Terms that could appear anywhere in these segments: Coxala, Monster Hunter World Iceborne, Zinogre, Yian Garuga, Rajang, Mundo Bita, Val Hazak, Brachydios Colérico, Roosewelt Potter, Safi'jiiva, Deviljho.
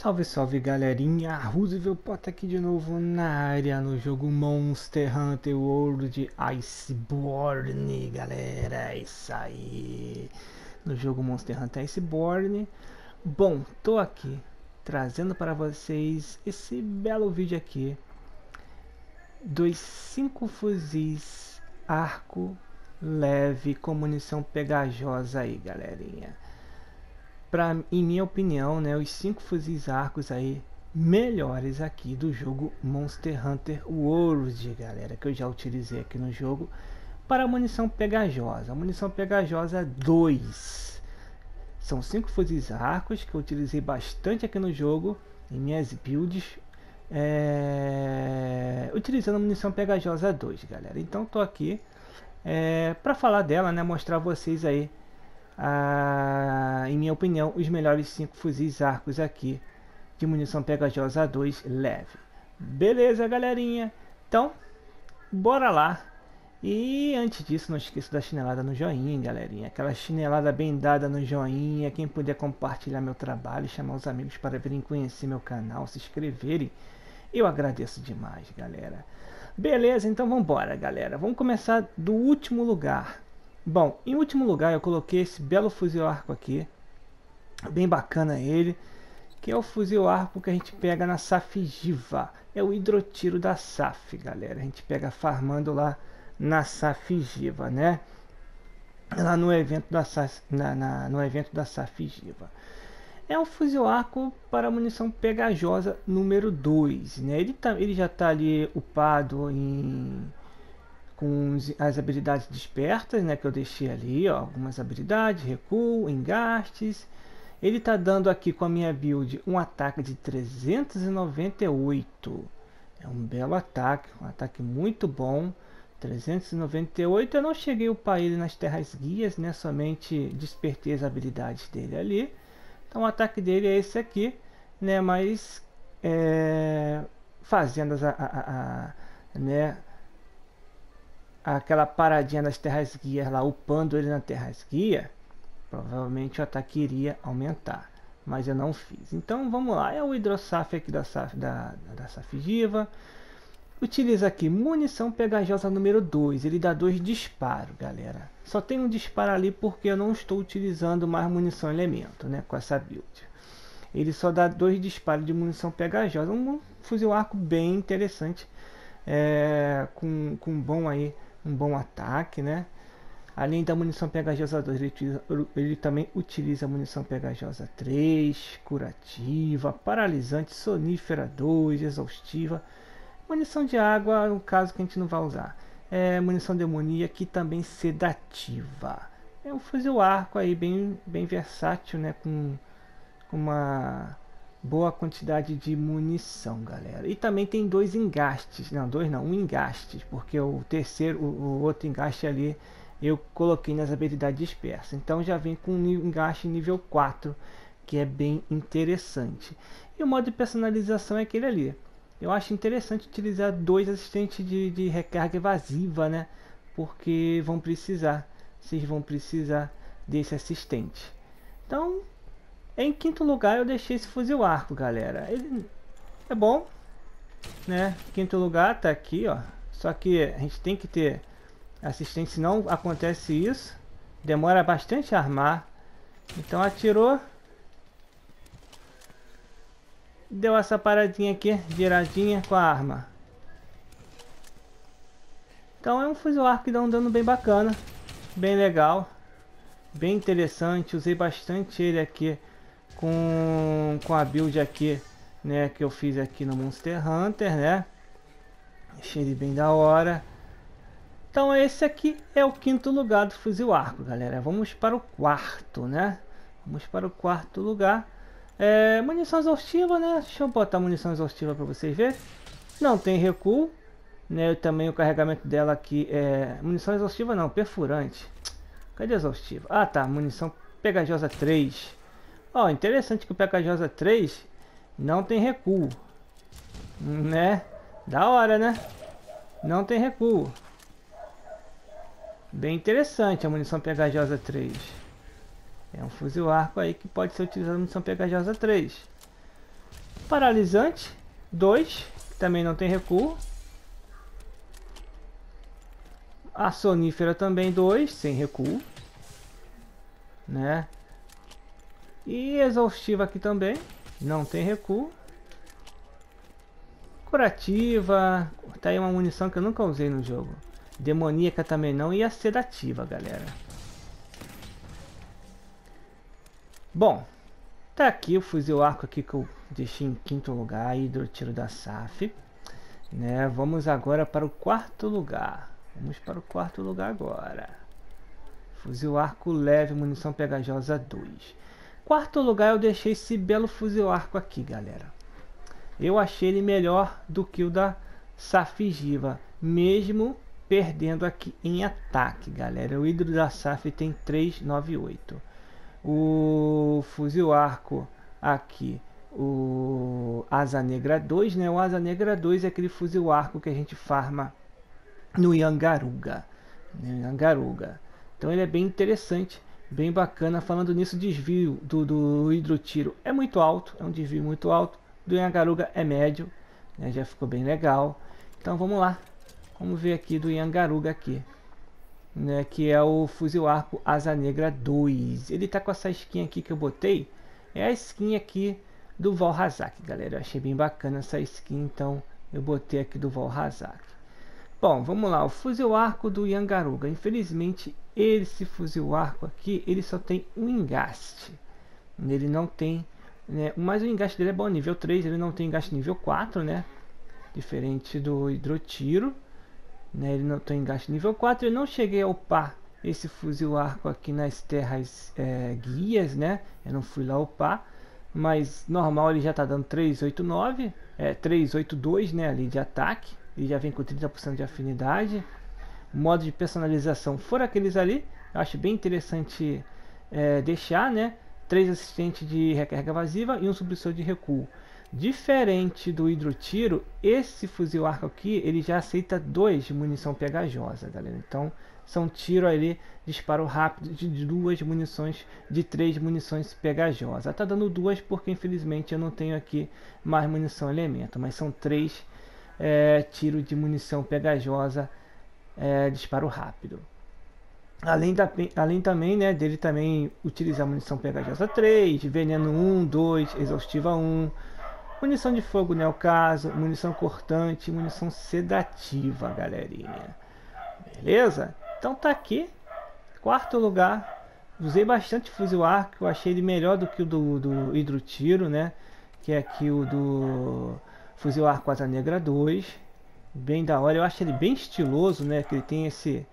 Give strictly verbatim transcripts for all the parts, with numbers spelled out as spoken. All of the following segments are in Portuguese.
Salve, salve galerinha, Roosewelt Potter aqui de novo na área no jogo Monster Hunter World Iceborne, galera, é isso aí, no jogo Monster Hunter Iceborne. Bom, tô aqui trazendo para vocês esse belo vídeo aqui dos cinco fuzis arco leve com munição pegajosa aí, galerinha. Pra, em minha opinião, né, os cinco fuzis arcos aí melhores aqui do jogo Monster Hunter World, galera, que eu já utilizei aqui no jogo para munição pegajosa, munição pegajosa dois. São cinco fuzis arcos que eu utilizei bastante aqui no jogo em minhas builds, é... utilizando munição pegajosa dois, galera. Então tô aqui é... para falar dela, né, mostrar a vocês aí, Ah, em minha opinião, os melhores cinco fuzis arcos aqui de munição pegajosa dois leve. Beleza, galerinha? Então, bora lá. E antes disso, não esqueça da chinelada no joinha, galerinha. Aquela chinelada bem dada no joinha. Quem puder compartilhar meu trabalho, chamar os amigos para virem conhecer meu canal, se inscreverem, eu agradeço demais, galera. Beleza, então vamos embora, galera. Vamos começar do último lugar. Bom, em último lugar eu coloquei esse belo fuzil arco aqui, bem bacana ele, que é o fuzil arco que a gente pega na Safi'jiiva, é o hidrotiro da Saf, galera, a gente pega farmando lá na Safi'jiiva, né, lá no evento da, Saf, na, na, no evento da Safi'jiiva. É um fuzil arco para munição pegajosa número dois, né, ele, tá, ele já tá ali upado em... com as habilidades despertas, né, que eu deixei ali, ó, algumas habilidades, recuo, engastes. Ele tá dando aqui com a minha build um ataque de trezentos e noventa e oito, é um belo ataque, um ataque muito bom, trezentos e noventa e oito, eu não cheguei a upar ele nas terras guias, né, somente despertei as habilidades dele ali, então o ataque dele é esse aqui, né, mas é, fazendo as, a, a, a, né, aquela paradinha nas terras guias lá, upando ele na terras guia, provavelmente o ataque iria aumentar, mas eu não fiz. Então vamos lá, é o hidrosaf aqui da, da, da Safi'jiiva, utiliza aqui munição pegajosa número dois, ele dá dois disparos, galera, só tem um disparo ali porque eu não estou utilizando mais munição elemento, né, com essa build. Ele só dá dois disparos de munição pegajosa, um fuzil arco bem interessante, é, com, com bom aí, um bom ataque, né? Além da munição pegajosa dois, ele, utiliza, ele também utiliza munição pegajosa três, curativa, paralisante, sonífera dois, exaustiva, munição de água, no caso que a gente não vai usar, é, munição demoníaca e também sedativa. É um fuzil arco aí bem, bem versátil, né? Com, com uma boa quantidade de munição, galera. E também tem dois engastes, não, dois não, um engaste, porque o terceiro, o, o outro engaste ali, eu coloquei nas habilidades dispersas. Então já vem com um engaste nível quatro, que é bem interessante. E o modo de personalização é aquele ali. Eu acho interessante utilizar dois assistentes de, de recarga evasiva, né? Porque vão precisar, vocês vão precisar desse assistente. Então... em quinto lugar eu deixei esse fuzil arco, galera, ele é bom, né, quinto lugar tá aqui, ó, só que a gente tem que ter assistência, se não acontece isso, demora bastante a armar, então atirou, deu essa paradinha aqui, giradinha com a arma, então é um fuzil arco que dá um dano bem bacana, bem legal, bem interessante, usei bastante ele aqui, Com, com a build aqui, né, que eu fiz aqui no Monster Hunter, né, achei ele bem da hora. Então esse aqui é o quinto lugar do fuzil arco, galera. Vamos para o quarto, né, vamos para o quarto lugar, é, munição exaustiva, né, deixa eu botar munição exaustiva para vocês verem, não tem recuo, né, eu também o carregamento dela aqui é, munição exaustiva não, perfurante, cadê exaustiva? Ah tá, munição pegajosa três. Oh, interessante que o pegajosa três não tem recuo, né? Da hora, né? Não tem recuo. Bem interessante a munição pegajosa três. É um fuzil arco aí que pode ser utilizado a munição pegajosa três. Paralisante. dois. Também não tem recuo. A sonífera também dois. Sem recuo. Né? E exaustiva aqui também. Não tem recuo. Curativa. Tá aí uma munição que eu nunca usei no jogo. Demoníaca também não. E a sedativa, galera. Bom. Tá aqui o fuzil arco aqui que eu deixei em quinto lugar. Hidrotiro da S A F. Né? Vamos agora para o quarto lugar. Vamos para o quarto lugar agora. Fuzil arco leve, munição pegajosa dois. Quarto lugar eu deixei esse belo fuzil arco aqui, galera. Eu achei ele melhor do que o da Safi'jiiva. Mesmo perdendo aqui em ataque, galera. O hidro da S A F tem três nove oito. O fuzil arco aqui, o Asa Negra dois, né? O Asa Negra dois é aquele fuzil arco que a gente farma no Yian Garuga, né? Yian Garuga. Então ele é bem interessante, bem bacana. Falando nisso, o desvio do, do hidrotiro é muito alto, é um desvio muito alto. Do Yian Garuga é médio, né? Já ficou bem legal. Então vamos lá, vamos ver aqui do Yian Garuga aqui. Né, que é o fuzil arco Asa Negra dois. Ele tá com essa skin aqui que eu botei. É a skin aqui do Val Hazak, galera. Eu achei bem bacana essa skin, então eu botei aqui do Val Hazak. Bom, vamos lá. O fuzil arco do Yian Garuga. Infelizmente, esse fuzil arco aqui, ele só tem um engaste. Ele não tem, né, mas o engaste dele é bom, nível três. Ele não tem engaste nível quatro, né? Diferente do hidrotiro. Né, ele não tem gasto nível quatro. Eu não cheguei a upar esse fuzil arco aqui nas terras é, guias, né? Eu não fui lá upar, mas normal ele já tá dando três oito nove, é três oito dois, né, ali de ataque. Ele já vem com trinta por cento de afinidade. Modo de personalização foram aqueles ali. Eu acho bem interessante é, deixar, né? Três assistentes de recarga evasiva e um supressor de recuo. Diferente do hidrotiro, esse fuzil arco aqui, ele já aceita dois de munição pegajosa, galera. Então, são tiro ali, disparo rápido de duas munições, de três munições pegajosas. Tá dando duas porque, infelizmente, eu não tenho aqui mais munição elemento. Mas são três é, tiros de munição pegajosa, é, disparo rápido. Além, da, além também, né, dele também utilizar munição pegajosa três, veneno um, dois, exaustiva um... Munição de fogo, né, o caso, munição cortante, munição sedativa, galerinha. Beleza? Então tá aqui, quarto lugar. Usei bastante fuzil arco, eu achei ele melhor do que o do, do hidrotiro, né? Que é aqui o do fuzil arco Asa Negra dois. Bem da hora, eu acho ele bem estiloso, né? Que ele tem esse,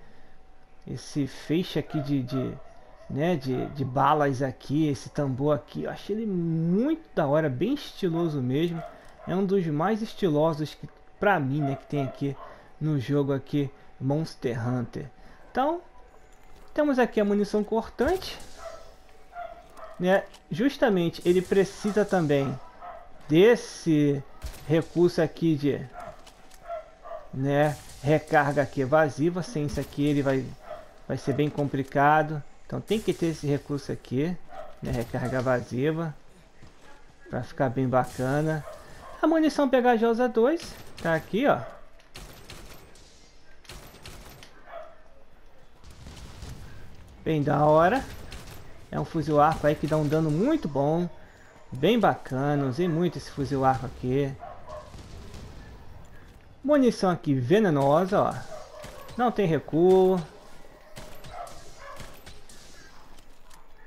esse feixe aqui de... de Né, de, de balas aqui, esse tambor aqui. Eu achei ele muito da hora, bem estiloso mesmo. É um dos mais estilosos que, pra mim, né, que tem aqui no jogo aqui, Monster Hunter. Então, temos aqui a munição cortante, né? Justamente, ele precisa também desse recurso aqui de, né, recarga aqui evasiva. Sem isso aqui ele vai, vai ser bem complicado. Então tem que ter esse recurso aqui, né, recarga evasiva, para ficar bem bacana. A munição pegajosa dois, tá aqui, ó. Bem da hora. É um fuzil arco aí que dá um dano muito bom, bem bacana. Usei muito esse fuzil arco aqui. Munição aqui venenosa, ó. Não tem recuo.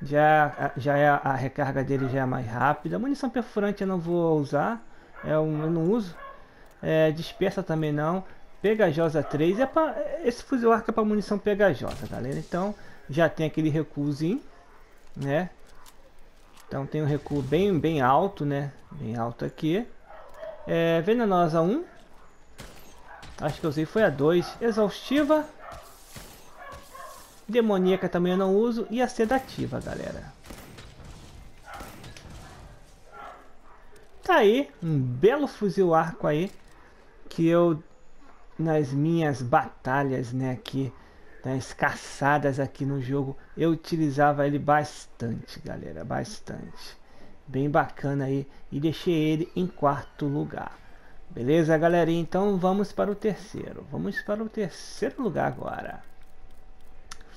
Já, já é, a recarga dele já é mais rápida. Munição perfurante eu não vou usar, é um, eu não uso. É, dispersa também não. Pegajosa três, é pra, esse fuzil arco é para munição pegajosa, galera. Então já tem aquele recuozinho, né? Então tem um recuo bem, bem alto, né? Bem alto aqui. É, venenosa um. Acho que eu usei foi a dois. Exaustiva. Demoníaca também eu não uso. E a sedativa, galera. Tá aí. Um belo fuzil arco aí. Que eu, nas minhas batalhas, né, aqui. Nas caçadas aqui no jogo. Eu utilizava ele bastante, galera. Bastante. bem bacana aí, e deixei ele em quarto lugar. Beleza, galerinha? Então vamos para o terceiro. Vamos para o terceiro lugar agora.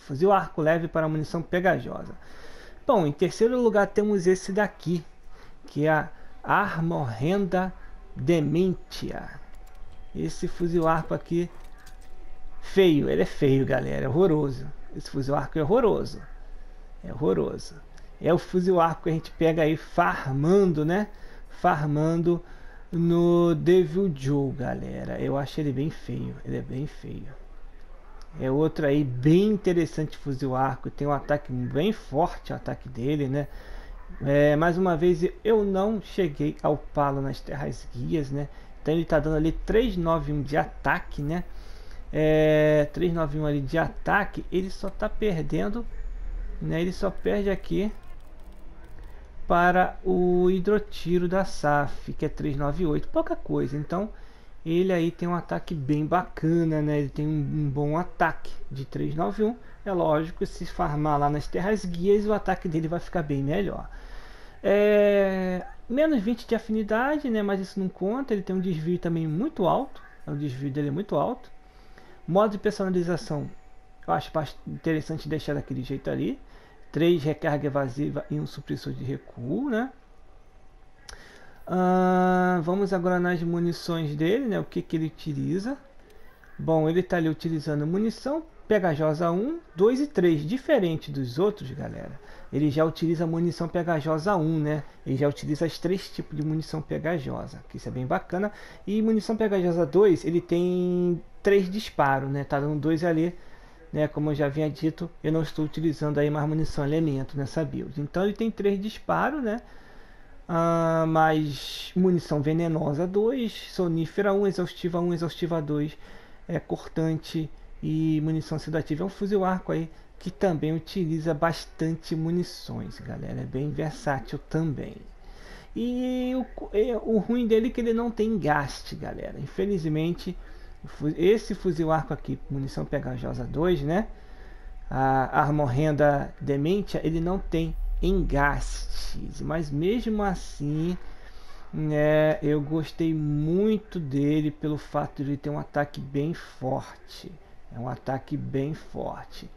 Fuzil arco leve para munição pegajosa. Bom, em terceiro lugar temos esse daqui, que é a Arma Horrenda Dementia. Esse fuzil arco aqui, feio, ele é feio, galera, é horroroso. Esse fuzil arco é horroroso, é horroroso. É o fuzil arco que a gente pega aí farmando, né? Farmando no Deviljho, galera. Eu acho ele bem feio, ele é bem feio. É outro aí bem interessante, fuzil arco. Tem um ataque bem forte, o ataque dele, né? É, mais uma vez, eu não cheguei ao palo nas terras guias, né? Então ele tá dando ali trezentos e noventa e um de ataque, né? É, trezentos e noventa e um ali de ataque. Ele só tá perdendo, né? Ele só perde aqui para o hidrotiro da S A F, que é trezentos e noventa e oito, pouca coisa. Então ele aí tem um ataque bem bacana, né? Ele tem um, um bom ataque de trezentos e noventa e um. É lógico, se farmar lá nas terras guias, o ataque dele vai ficar bem melhor. É... menos vinte de afinidade, né? Mas isso não conta. Ele tem um desvio também muito alto. O desvio dele é muito alto. Modo de personalização, eu acho interessante deixar daquele jeito ali. Três recarga evasiva e um supressor de recuo, né? Ah, vamos agora nas munições dele, né? O que que ele utiliza? Bom, ele tá ali utilizando munição pegajosa um, dois e três, diferente dos outros, galera. Ele já utiliza munição pegajosa um, né? Ele já utiliza os três tipos de munição pegajosa, que isso é bem bacana. E munição pegajosa dois, ele tem três disparos, né? Tá dando dois ali, né? Como eu já havia dito, eu não estou utilizando aí mais munição elemento nessa build. Então ele tem três disparos, né? Ah, mais munição venenosa dois, sonífera um, exaustiva um, exaustiva dois, é, cortante e munição sedativa. É um fuzil arco aí que também utiliza bastante munições, galera. É bem versátil também. E o, é, o ruim dele é que ele não tem gaste, galera. Infelizmente, esse fuzil arco aqui, munição pegajosa dois, né? A Arma Horrenda Dementia, ele não tem engastes, mas mesmo assim, né, eu gostei muito dele pelo fato de ele ter um ataque bem forte. É um ataque bem forte,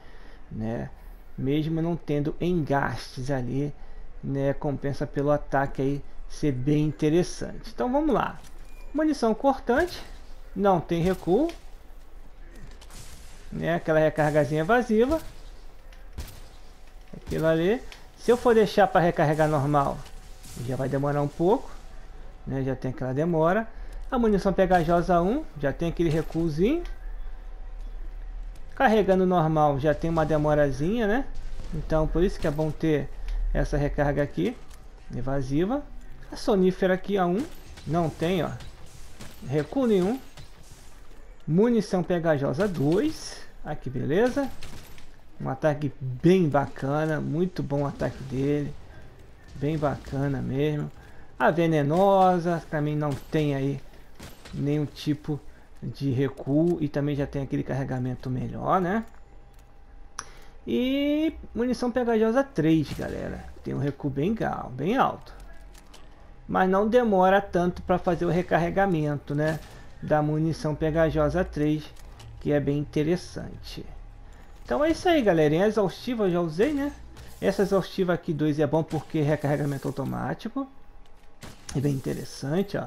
né? Mesmo não tendo engastes ali, né, compensa pelo ataque aí ser bem interessante. Então vamos lá. Munição cortante, não tem recuo, né? Aquela recargazinha evasiva, aquilo ali. Se eu for deixar para recarregar normal, já vai demorar um pouco, né? Já tem aquela demora. A munição pegajosa um, já tem aquele recuozinho. Carregando normal, já tem uma demorazinha, né? Então, por isso que é bom ter essa recarga aqui, evasiva. A sonífera aqui, a um, não tem, ó, recuo nenhum. Munição pegajosa dois, aqui, beleza. Um ataque bem bacana, muito bom o ataque dele, bem bacana mesmo. A venenosa também não tem aí nenhum tipo de recuo e também já tem aquele carregamento melhor, né? E munição pegajosa três, galera, tem um recuo bem, bem alto, mas não demora tanto para fazer o recarregamento, né, da munição pegajosa três, que é bem interessante. Então é isso aí, galerinha. A exaustiva eu já usei, né? Essa exaustiva aqui dois é bom porque recarregamento automático. É bem interessante, ó.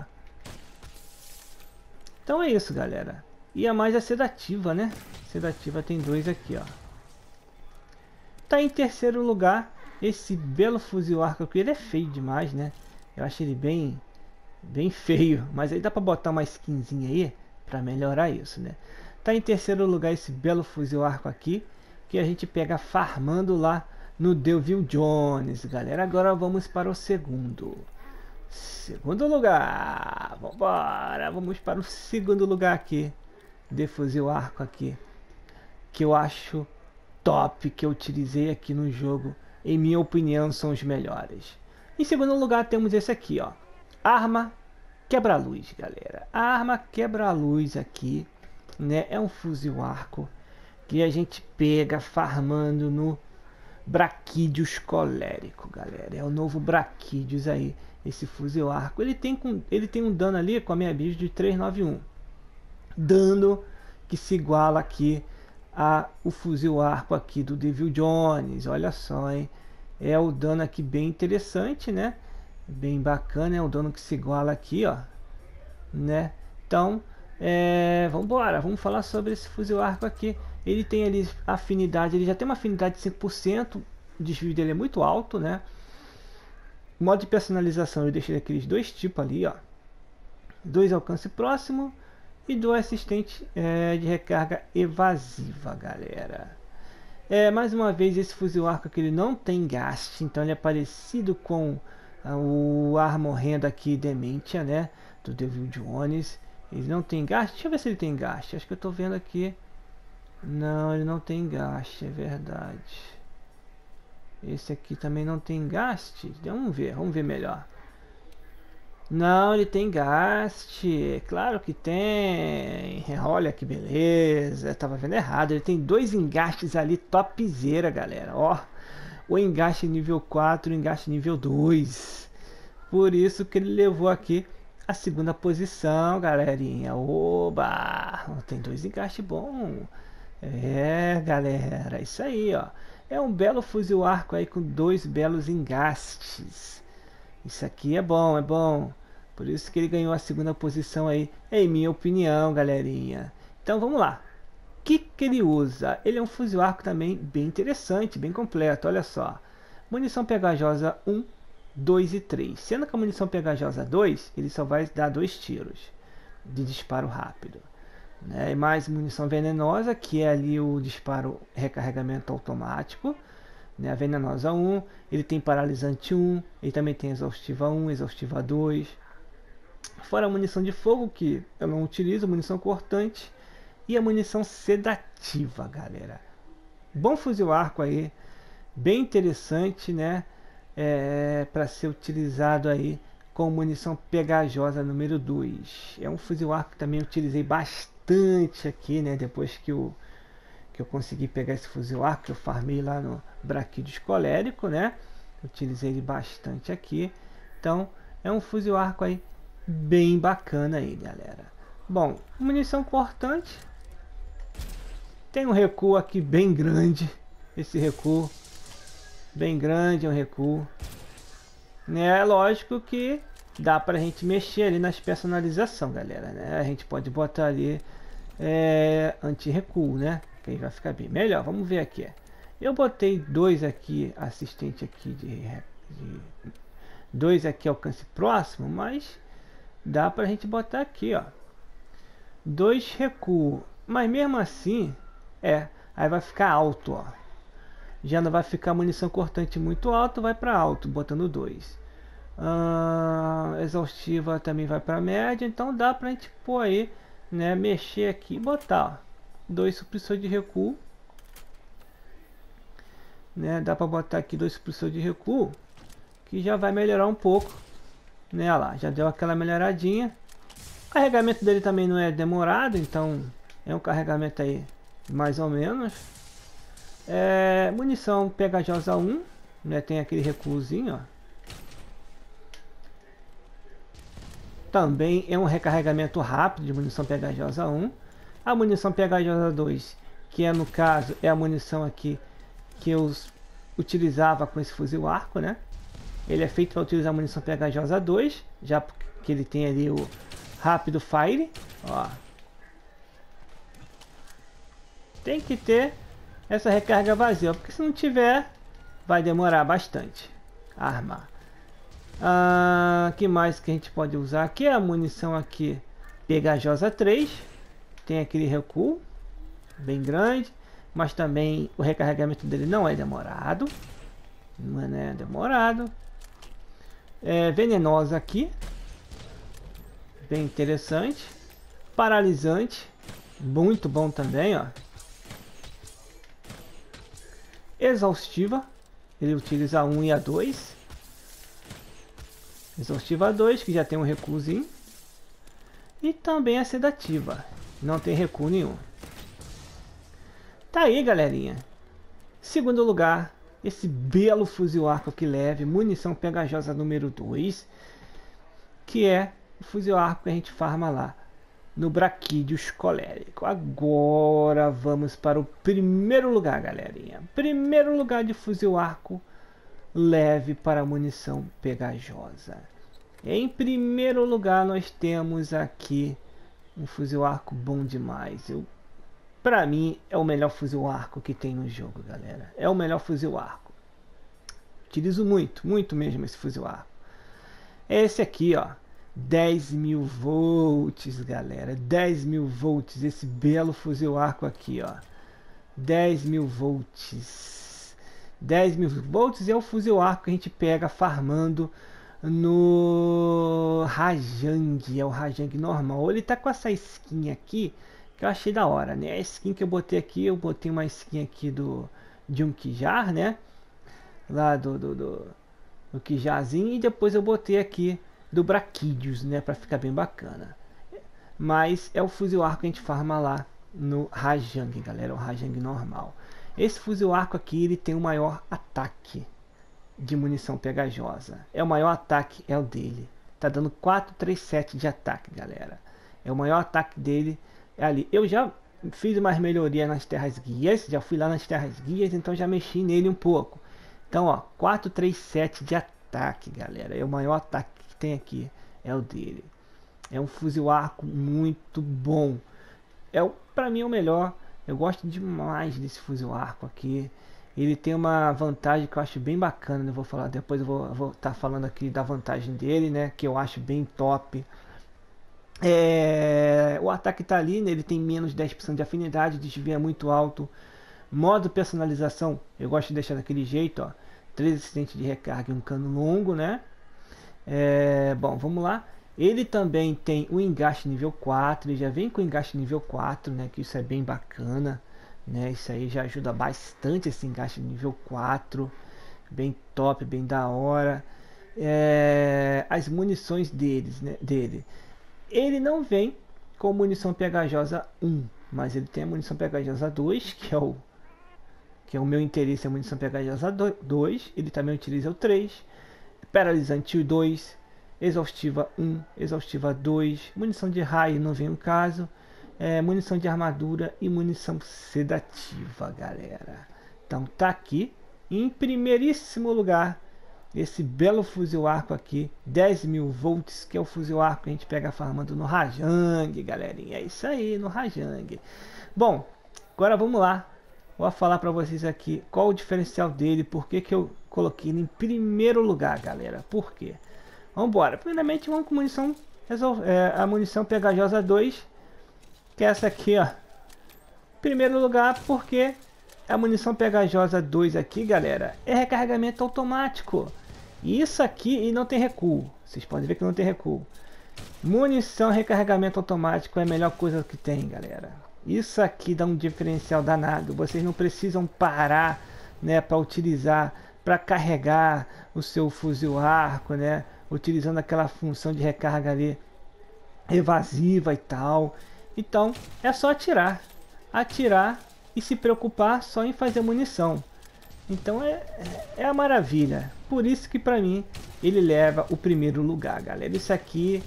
Então é isso, galera. E a mais é sedativa, né? Sedativa tem dois aqui, ó. Tá em terceiro lugar esse belo fuzil arco aqui. Ele é feio demais, né? Eu acho ele bem, bem feio. Mas aí dá pra botar uma skinzinha aí pra melhorar isso, né? Tá em terceiro lugar esse belo fuzil arco aqui, que a gente pega farmando lá no Deviljho, galera. Agora vamos para o segundo. Segundo lugar. Vambora. Vamos para o segundo lugar aqui de fuzil arco aqui, que eu acho top, que eu utilizei aqui no jogo. Em minha opinião, são os melhores. Em segundo lugar temos esse aqui, ó. Arma quebra-luz, galera. A arma quebra-luz aqui, né? É um fuzil arco que a gente pega farmando no Brachydios Colérico, galera. É o novo Brachydios aí, esse fuzil arco. Ele tem, com, ele tem um dano ali com a minha build de três nove um. Dano que se iguala aqui a o fuzil arco aqui do Deviljho. Olha só, hein? É o dano aqui bem interessante, né? Bem bacana, é o dano que se iguala aqui, ó. Né? Então, é, vamos embora, vamos falar sobre esse fuzil arco aqui. Ele tem ali afinidade, ele já tem uma afinidade de cinco por cento, o desvio dele é muito alto, né? Modo de personalização, eu deixei aqueles dois tipos ali, ó. Dois alcance próximo e dois assistente é, de recarga evasiva, galera. É, mais uma vez, esse fuzil arco aqui ele não tem gaste, então ele é parecido com o arma horrenda aqui, Dementia, né? Do Deviljones. Ele não tem gaste, deixa eu ver se ele tem gaste, acho que eu tô vendo aqui. Não, ele não tem gaste, é verdade. Esse aqui também não tem gaste. Vamos ver, vamos ver melhor. Não, ele tem gaste. Claro que tem. Olha que beleza. Eu tava vendo errado. Ele tem dois engastes ali, topzera, galera. Ó, o engaste nível quatro, o engaste nível dois. Por isso que ele levou aqui a segunda posição, galerinha. Oba! Tem dois engastes bons. É, galera, isso aí, ó. É um belo fuzil arco aí com dois belos engastes. Isso aqui é bom, é bom. Por isso que ele ganhou a segunda posição aí, em minha opinião, galerinha. Então vamos lá. O que que ele usa? Ele é um fuzil arco também bem interessante, bem completo, olha só. Munição pegajosa um, dois e três. Sendo que a munição pegajosa dois, ele só vai dar dois tiros de disparo rápido. Né? E mais munição venenosa, que é ali o disparo recarregamento automático, né? A venenosa um, ele tem paralisante um, ele também tem exaustiva um, exaustiva dois. Fora a munição de fogo, que eu não utilizo, munição cortante e a munição sedativa, galera. Bom fuzil arco aí, bem interessante, né? É, para ser utilizado aí com munição pegajosa número dois. É um fuzil arco que também utilizei bastante aqui, né? Depois que eu, que eu consegui pegar esse fuzil arco que eu farmei lá no Brachydios Colérico, né? Utilizei ele bastante aqui. Então é um fuzil arco aí bem bacana aí, galera. Bom, munição cortante. Tem um recuo aqui bem grande. Esse recuo bem grande é um recuo. É lógico que dá pra gente mexer ali nas personalizações, galera, né? A gente pode botar ali é, anti-recuo, né? Que aí vai ficar bem melhor. Vamos ver aqui. Eu botei dois aqui, assistente aqui de, de dois aqui alcance próximo, mas dá pra gente botar aqui, ó, dois recuo. Mas mesmo assim, é, aí vai ficar alto, ó. Já não vai ficar munição cortante muito alto, vai pra alto, botando dois. Uh, exaustiva também vai para média, então dá pra gente pôr aí, né, mexer aqui e botar, ó, dois supressores de recuo, né? Dá para botar aqui dois supressores de recuo que já vai melhorar um pouco, né? Olha lá, já deu aquela melhoradinha. O carregamento dele também não é demorado, então é um carregamento aí mais ou menos. É, munição pegajosa um, né? Tem aquele recuozinho, ó. Também é um recarregamento rápido de munição pegajosa um. A munição pegajosa dois, que é no caso, é a munição aqui que eu utilizava com esse fuzil arco, né? Ele é feito para utilizar a munição pegajosa dois, já que ele tem ali o rápido fire, ó. Tem que ter essa recarga vazia, porque se não tiver, vai demorar bastante a armar. Ah, que mais que a gente pode usar aqui? A munição aqui pegajosa três, tem aquele recuo bem grande, mas também o recarregamento dele não é demorado, não é demorado. É venenosa aqui, bem interessante. Paralisante, muito bom também, ó. Exaustiva, ele utiliza a um e a dois. Exaustiva dois, que já tem um recuozinho. E também a sedativa. Não tem recuo nenhum. Tá aí, galerinha. Segundo lugar, esse belo fuzil arco que leve, munição pegajosa número dois, que é o fuzil arco que a gente farma lá no Brachydios Colérico. Agora vamos para o primeiro lugar, galerinha. Primeiro lugar de fuzil arco leve para munição pegajosa. Em primeiro lugar nós temos aqui um fuzil arco bom demais. Eu, pra mim é o melhor fuzil arco que tem no jogo, galera. É o melhor fuzil arco. Utilizo muito, muito mesmo esse fuzil arco. É esse aqui, ó. dez mil volts, galera, dez mil volts, esse belo fuzil arco aqui, ó, dez mil volts, dez mil volts é o fuzil arco que a gente pega farmando no Rajang, é o Rajang normal. Ele tá com essa skin aqui, que eu achei da hora, né, a skin que eu botei aqui, eu botei uma skin aqui do, de um Kijar, né, lá do, do, do, do Kijarzinho, e depois eu botei aqui do Brachydios, né, para ficar bem bacana. Mas é o fuzil arco que a gente farma lá no Rajang, galera, o Rajang normal. Esse fuzil arco aqui, ele tem o maior ataque de munição pegajosa. É o maior ataque, é o dele. Tá dando quatro, três, sete de ataque, galera. É o maior ataque dele é ali. Eu já fiz umas melhorias nas terras guias, já fui lá nas terras guias, então já mexi nele um pouco. Então, ó, quatro, três, sete de ataque, galera. É o maior ataque tem aqui, é o dele. É um fuzil arco muito bom, é o, pra mim é o melhor. Eu gosto demais desse fuzil arco aqui. Ele tem uma vantagem que eu acho bem bacana, eu vou falar depois, eu vou estar tá falando aqui da vantagem dele, né, que eu acho bem top. É, o ataque tá ali, né, ele tem menos dez por cento de afinidade, desvia muito alto. Modo personalização, eu gosto de deixar daquele jeito, ó, três assistentes de recarga e um cano longo, né. É, bom, vamos lá. Ele também tem o engaste nível quatro. Ele já vem com o engaste nível quatro, né? Que isso é bem bacana, né? Isso aí já ajuda bastante, esse engaste nível quatro. Bem top, bem da hora. É, as munições deles, né? Dele. Ele não vem com munição pegajosa um, mas ele tem a munição pegajosa dois, que é o, que é o meu interesse, é a munição pegajosa dois. Ele também utiliza o três. Paralisante dois, exaustiva um, exaustiva dois, munição de raio não vem no caso, é, munição de armadura e munição sedativa, galera. Então tá aqui, em primeiríssimo lugar, esse belo fuzil arco aqui, dez mil volts, que é o fuzil arco que a gente pega farmando no Rajang, galerinha. É isso aí, no Rajang. Bom, agora vamos lá. Vou falar para vocês aqui qual o diferencial dele, por que que eu coloquei ele em primeiro lugar, galera. Por quê? Vamos embora. Primeiramente, vamos com munição, é, a munição pegajosa dois, que é essa aqui, ó. Primeiro lugar, porque a munição pegajosa dois aqui, galera, é recarregamento automático. E isso aqui, e não tem recuo. Vocês podem ver que não tem recuo. Munição recarregamento automático é a melhor coisa que tem, galera. Isso aqui dá um diferencial danado. Vocês não precisam parar, né, para utilizar, para carregar o seu fuzil arco, né, utilizando aquela função de recarga ali evasiva e tal. Então é só atirar, atirar e se preocupar só em fazer munição. Então é, é a maravilha. Por isso que para mim ele leva o primeiro lugar, galera. Isso aqui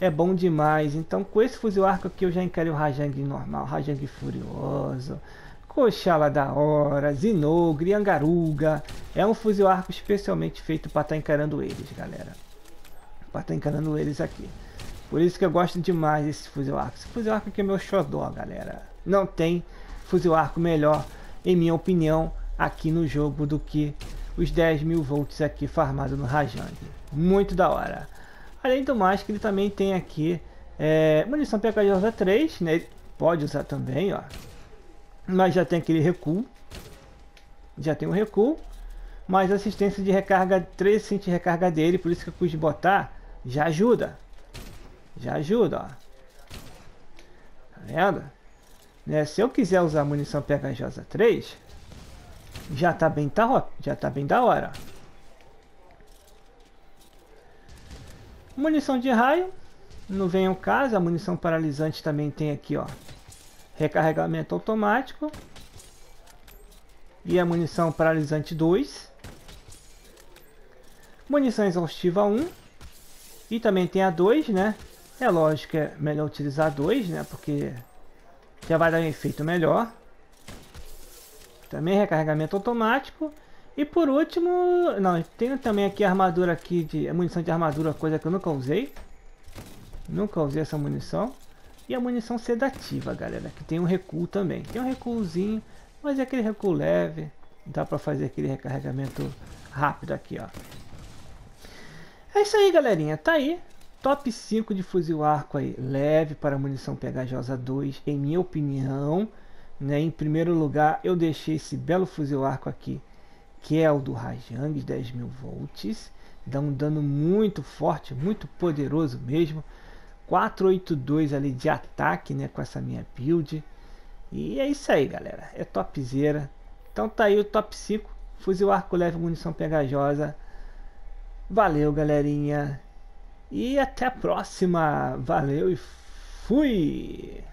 é bom demais. Então com esse fuzil arco aqui eu já encarei o Rajang normal, Rajang furioso, Coxala da hora, Zinogre, Yian Garuga. É um fuzil arco especialmente feito para estar tá encarando eles, galera, para estar tá encarando eles aqui. Por isso que eu gosto demais desse fuzil arco. Esse fuzil arco aqui é meu xodó, galera. Não tem fuzil arco melhor, em minha opinião, aqui no jogo do que os dez mil volts aqui farmado no Rajang. Muito da hora. Além do mais, que ele também tem aqui é, munição pegajosa três, né? Ele pode usar também, ó. Mas já tem aquele recuo. Já tem um recuo. Mas assistência de recarga, três de recarga dele, por isso que eu quis botar. Já ajuda. Já ajuda, ó. Tá vendo? Né? Se eu quiser usar munição pegajosa três, já tá bem, tá, já tá bem da hora, ó. Munição de raio, não vem ao caso. A munição paralisante também tem aqui, ó, recarregamento automático. e a munição paralisante dois. Munição exaustiva um. E também tem a dois, né? É lógico que é melhor utilizar a dois, né? Porque já vai dar um efeito melhor. Também recarregamento automático. E por último, não, tem também aqui a armadura aqui, de, a munição de armadura, coisa que eu nunca usei. Nunca usei essa munição. E a munição sedativa, galera, que tem um recuo também. Tem um recuozinho, mas é aquele recuo leve. Dá pra fazer aquele recarregamento rápido aqui, ó. É isso aí, galerinha. Tá aí. Top cinco de fuzil arco aí. Leve para munição pegajosa dois, em minha opinião. Né? Em primeiro lugar, eu deixei esse belo fuzil arco aqui, que é o do Rajang, dez mil volts. Dá um dano muito forte, muito poderoso mesmo. quatrocentos e oitenta e dois ali de ataque, né, com essa minha build. E é isso aí, galera. É topzera. Então tá aí o top cinco. Fuzil arco leve, munição pegajosa. Valeu, galerinha. E até a próxima. Valeu e fui!